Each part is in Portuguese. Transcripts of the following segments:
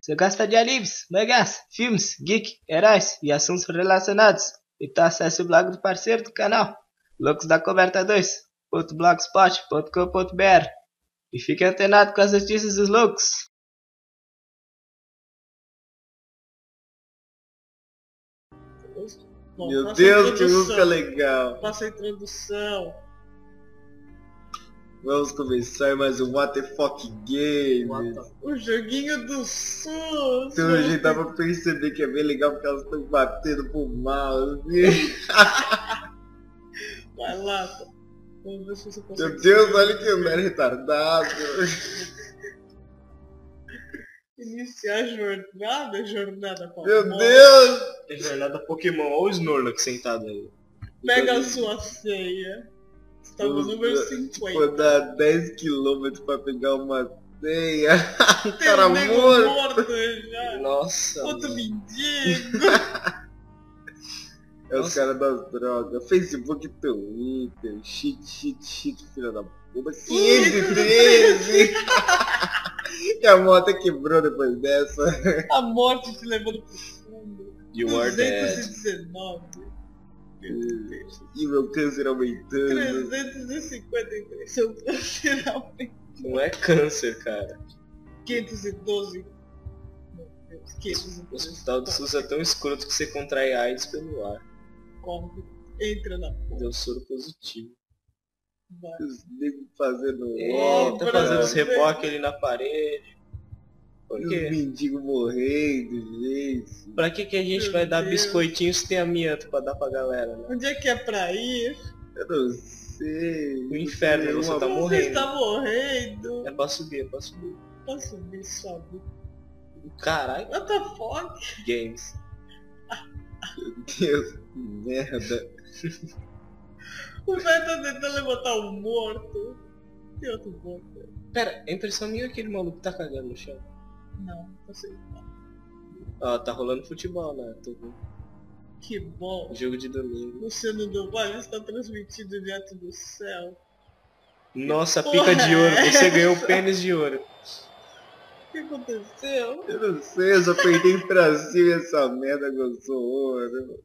Você gosta de animes, mangás, filmes, geek, heróis e assuntos relacionados? Então acesse o blog do parceiro do canal, loucosdacoberta2.blogspot.com.br, e fique antenado com as notícias dos loucos. Bom, meu Deus, que música legal! Passa a introdução. Vamos começar mais um What the Fuck Game. O joguinho do SUS. Então a gente dá pra perceber que é bem legal porque elas estão batendo pro mal. Vai lá, vamos ver se você consegue. Meu Deus, olha que eu era retardado. Iniciar a jornada, Pokémon. Meu Deus! É jornada Pokémon, olha o Snorlax sentado aí. Pega a sua ceia. Estamos no número 50. Vou dar 10 km pra pegar uma ceia. Cara morto já. Nossa. Outro mendigo. É os caras das drogas. Facebook, Twitter. Shit, filha da puta. 513. E a moto quebrou depois dessa. A morte te levando pro fundo. You are dead. 219. E meu câncer aumentando. 353. Seu câncer aumentando. Não é câncer, cara. 512. Meu Deus, 512. O hospital do SUS é tão escroto que você contrai AIDS pelo ar. Corre, entra na porra. Deu soro positivo. Vai. Os negros fazendo tá fazendo os reboques ali na parede. Os mendigos morrendo, gente. Pra que a gente vai dar biscoitinho se tem amianto pra dar pra galera, né? Onde é que é pra ir? Eu não sei. O inferno, você tá morrendo. Você tá morrendo. É pra subir, Pra subir, sobe. Caralho. What the fuck? Games. Meu Deus, que merda. O velho tá tentando levantar um morto. Tem outro morto. Pera, a impressão minha é aquele maluco tá cagando no chão. Não, não sei. Ah, tá rolando futebol, né? Tô vendo. Que bom. Jogo de domingo. Luciano do Vale está transmitido direto do céu. Nossa, pica de ouro. Você ganhou o pênis de ouro. O que aconteceu? Eu não sei, eu só perdi pra cima essa merda gozou ouro.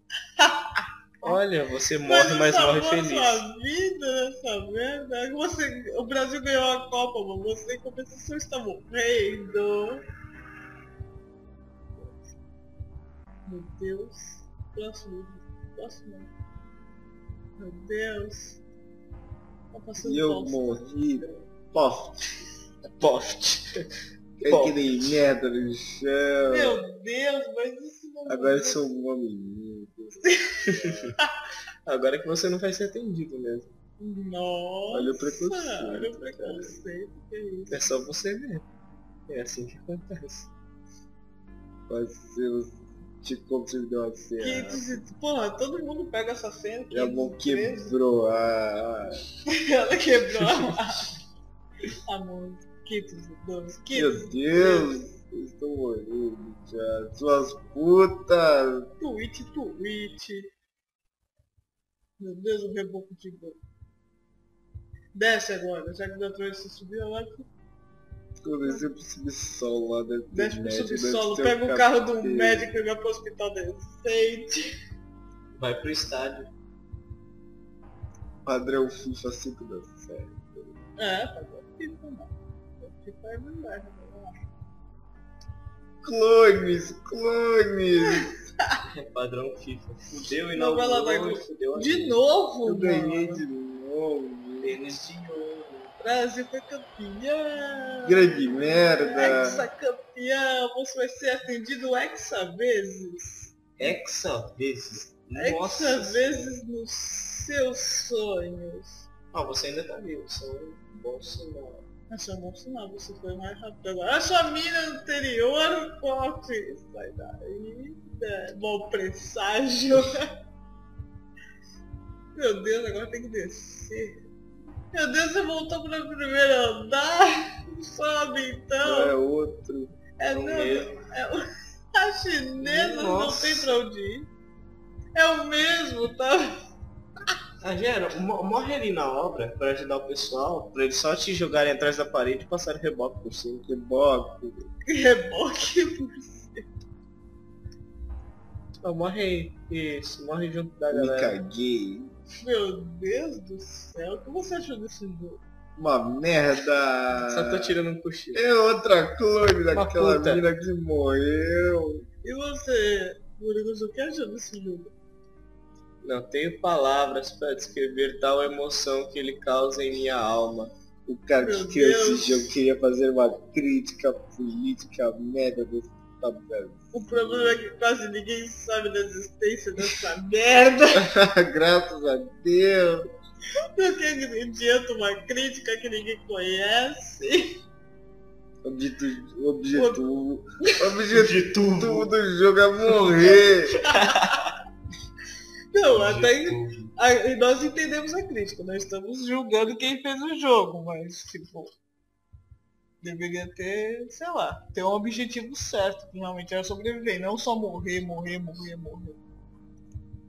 Olha, você morre, mas morre feliz. Sua vida nessa merda. Você, o Brasil ganhou a Copa, mano. Você, em compensação, está morrendo. Meu Deus. Próximo. Meu Deus. Tá passando eu morri. Poft. É que nem merda no chão. Meu Deus, mas isso não... Agora eu sou um homem. Agora que você não vai ser atendido mesmo. Nossa, olha o preconceito. Que é isso? É só você ver. É assim que acontece. Mas eu te deu uma cena. Porra, todo mundo pega essa cena. E a mão quebrou a... Ela quebrou a mão. 512. Meu Deus! Eu estou morrendo já, suas putas! Twitch! Meu Deus, o reboco de gol. Desce agora, já que da troia você subiu lá. Eu desci pro subsolo lá dentro. Desce pro subsolo, pega o carro do médico e vai pro hospital decente. Vai pro estádio. Padrão FIFA 5 da série. É, padrão FIFA não. FIFA é verdade, eu acho. Clones! É padrão FIFA. Fudeu e não fudeu. De novo, mano. Eu ganhei de novo. Brasil foi campeão. Grande merda. Ex-campeão. Você vai ser atendido hexa vezes? Nossa. Hexa vezes nos seus sonhos. Ah, você ainda tá vivo. Sonho bom sinal. Achei um sinal, você foi mais rápido agora. Acha a mina anterior, pote! Sai daí, né? Bom presságio. Meu Deus, agora tem que descer. Meu Deus, você voltou para o primeiro andar. Só Globo, então. É outro. É o mesmo. A chinesa não tem pra onde ir. É o mesmo, tá? Angelo, morre ali na obra pra ajudar o pessoal, pra eles só te jogarem atrás da parede e passarem reboque por cima. Reboque por cima. Oh, morre aí. Isso, morre junto da galera. Me caguei. Meu Deus do céu, o que você achou desse jogo? Uma merda! Só tô tirando um cochilo. É outra clone daquela mina que morreu. E você, Murilo, o que achou desse jogo? Não tenho palavras para descrever tal emoção que ele causa em minha alma. O cara que criou esse jogo queria fazer uma crítica política merda desse tabuleiro. O problema é que quase ninguém sabe da existência dessa merda. Graças a Deus. Porque adianta uma crítica que ninguém conhece. Objetivo do jogo é morrer. Não, até nós entendemos a crítica, nós estamos julgando quem fez o jogo, mas tipo, deveria ter, sei lá, ter um objetivo certo, que realmente era sobreviver, não só morrer.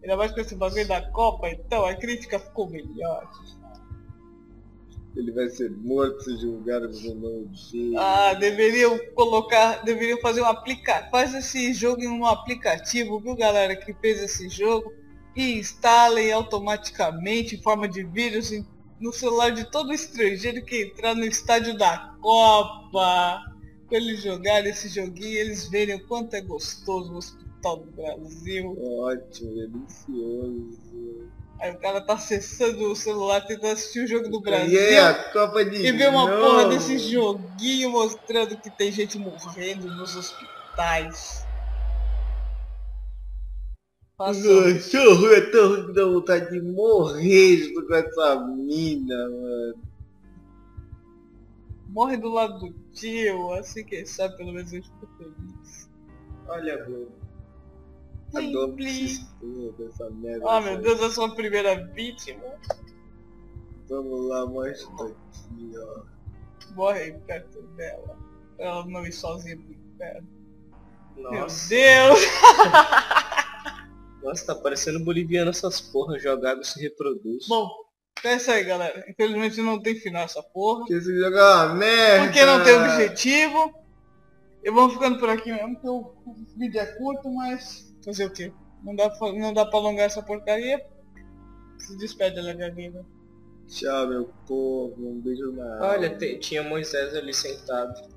Ainda mais com esse bagulho da Copa, então a crítica ficou melhor. Ele vai ser morto se julgaram no nome de... Ah, deveriam colocar, deveriam fazer um aplicativo, faz esse jogo em um aplicativo, viu galera que fez esse jogo, e instalem automaticamente em forma de vírus no celular de todo estrangeiro que entrar no estádio da Copa. Pra eles jogarem esse joguinho, eles verem o quanto é gostoso você do Brasil. Ótimo, delicioso. Aí o cara tá acessando o celular tentando assistir o jogo do Brasil a Copa de e vê uma porra desse joguinho mostrando que tem gente morrendo nos hospitais. Tão ruim, é tão ruim que dá vontade de morrer junto com essa mina, mano. Morre do lado do tio, assim quem sabe pelo menos eu fico feliz. Olha a Globo. A Globo dessa merda. Ah, meu Deus, eu sou a primeira vítima. Vamos lá, mostra aqui, ó. Morre perto dela. Ela não ir sozinha pro inferno. Nossa. Meu Deus! Nossa, tá parecendo boliviano essas porra. Joga água e se reproduz. Bom, é isso aí, galera. Infelizmente não tem final essa porra. Porque esse jogo é uma merda. Porque não tem objetivo. Eu vou ficando por aqui mesmo, porque o vídeo é curto, mas... Fazer o quê? Não dá pra alongar essa porcaria. Se despede da minha vida. Tchau, meu povo. Um beijo na... Olha, tinha Moisés ali sentado.